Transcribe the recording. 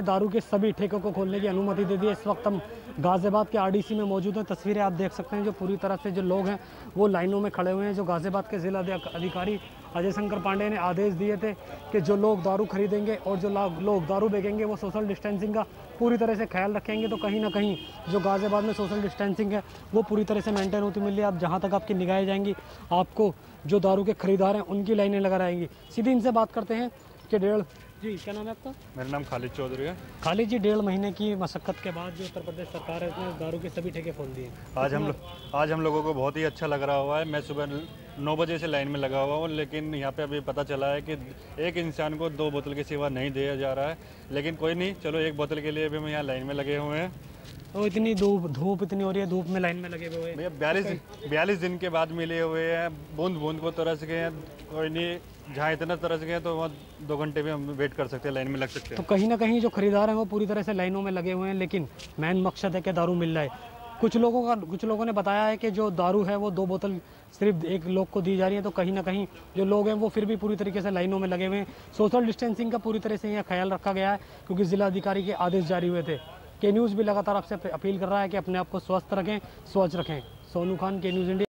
दारू के सभी ठेकों को खोलने की अनुमति दे दी है। इस वक्त हम गाजियाबाद के आरडीसी में मौजूद हैं। तस्वीरें आप देख सकते हैं, जो पूरी तरह से जो लोग हैं वो लाइनों में खड़े हुए हैं। जो गाजियाबाद के जिला अधिकारी अजय शंकर पांडे ने आदेश दिए थे कि जो लोग दारू खरीदेंगे और जो लोग दारू बेचेंगे वो सोशल डिस्टेंसिंग का पूरी तरह से ख्याल रखेंगे। तो कहीं ना कहीं जो गाजियाबाद में सोशल डिस्टेंसिंग है वो पूरी तरह से मेंटेन होती मिल रही है। आप जहाँ तक आपकी निगाहें जाएंगी, आपको जो दारू के खरीदार हैं उनकी लाइनें लगा रहेंगी। सीधे इनसे बात करते हैं कि डेढ़ जी, क्या नाम है आपका? मेरा नाम खालिद चौधरी है। खालिद जी, डेढ़ महीने की मशक्कत के बाद जो उत्तर प्रदेश सरकार है उसने दारू के सभी ठेके खोल दिए। आज हम लोगों को बहुत ही अच्छा लग रहा हुआ है। मैं सुबह 9 बजे से लाइन में लगा हुआ हूँ, लेकिन यहाँ पे अभी पता चला है कि एक इंसान को 2 बोतल की सेवा नहीं दिया जा रहा है। लेकिन कोई नहीं, चलो एक बोतल के लिए भी हम यहाँ लाइन में लगे हुए हैं। तो इतनी धूप इतनी हो रही है, धूप में लाइन में लगे हुए हैं भैया। 42 दिन के बाद मिले हुए हैं। बूंद बूंद को तरस गए हैं। कोई नहीं, जहाँ इतना तरस गए तो वहाँ 2 घंटे भी हम वेट कर सकते हैं, लाइन में लग सकते हैं। तो कहीं ना कहीं जो खरीदार हैं वो पूरी तरह से लाइनों में लगे हुए हैं, लेकिन मेन मकसद है कि दारू मिल रहा है। कुछ लोगों ने बताया है कि जो दारू है वो 2 बोतल सिर्फ एक लोग को दी जा रही है। तो कहीं ना कहीं जो लोग हैं वो फिर भी पूरी तरीके से लाइनों में लगे हुए हैं। सोशल डिस्टेंसिंग का पूरी तरह से यहाँ ख्याल रखा गया है, क्योंकि जिलाधिकारी के आदेश जारी हुए थे। के न्यूज़ भी लगातार आपसे अपील कर रहा है कि अपने आप को स्वस्थ रखें, सोच रखें। सोनू खान, के न्यूज़ इंडिया।